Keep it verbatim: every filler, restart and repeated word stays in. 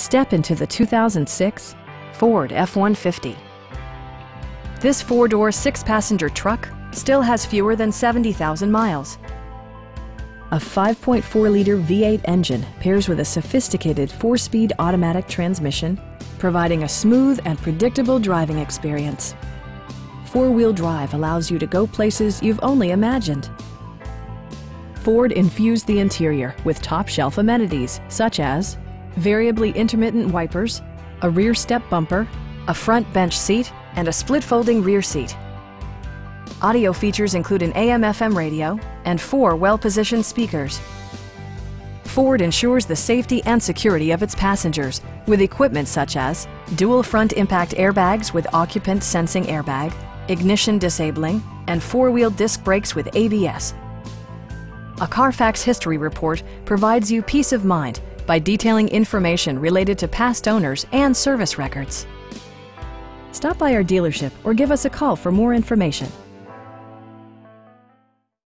Step into the two thousand six Ford F one fifty. This four-door, six-passenger truck still has fewer than seventy thousand miles. A five point four liter V eight engine pairs with a sophisticated four-speed automatic transmission, providing a smooth and predictable driving experience. Four-wheel drive allows you to go places you've only imagined. Ford infused the interior with top-shelf amenities such as variably intermittent wipers, a rear step bumper, a front bench seat, and a split-folding rear seat. Audio features include an A M F M radio and four well-positioned speakers. Ford ensures the safety and security of its passengers with equipment such as dual front impact airbags with occupant sensing airbag, ignition disabling, and four-wheel disc brakes with A B S. A Carfax history report provides you peace of mind by detailing information related to past owners and service records. Stop by our dealership or give us a call for more information.